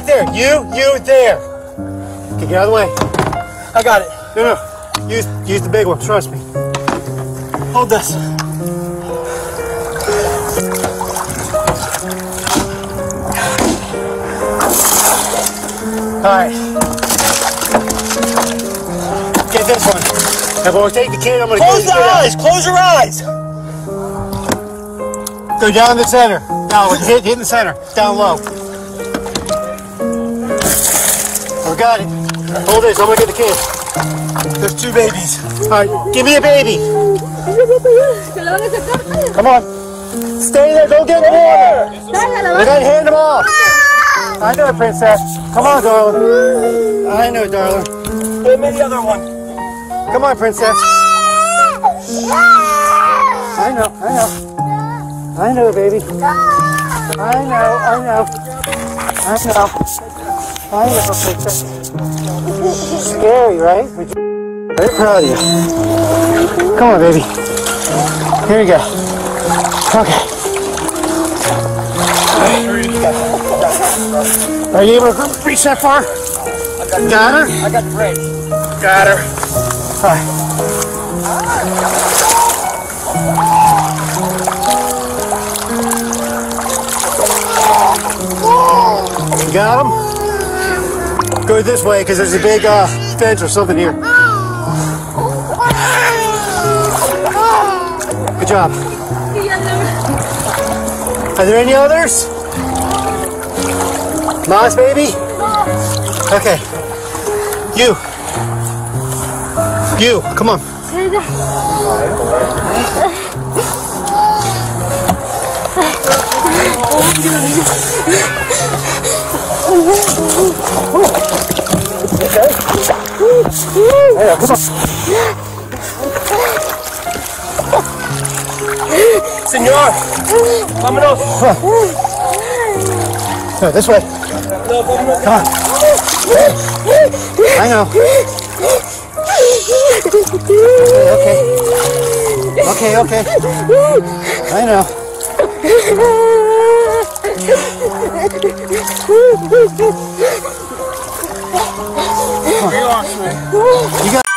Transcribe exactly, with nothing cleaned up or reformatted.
back there. You, you, there. Okay, get out of the way. I got it. No, no. Use, use the big one. Trust me. Hold this. All right. Get this one. Now, boy, take the kid. I'm gonna close your eyes. Close your eyes. Go down the center. No, hit, hit in the center. Down low. I got it. Hold this. I'm gonna get the kid. There's two babies. All right, give me a baby. Come on. Stay there. Don't get water. We're gonna hand them off. I know, princess. Come on, darling. I know, darling. Give me the other one. Come on, princess. I know. I know. I know, baby. I know, I know. I know. I know, princess. It's scary, right? Very proud of you. Come on, baby. Here we go. Okay. Are you able to reach that far? Got her? I got the brakes. Got her. All right. Got him? Go this way because there's a big uh, fence or something here. Good job. Are there any others? Moss, baby? Okay. You. You. Come on. Yeah, come on. Senor, vámonos. No, this way. No, vámonos. Come on. I know. Okay, okay. Okay, okay. I know. Come on. You got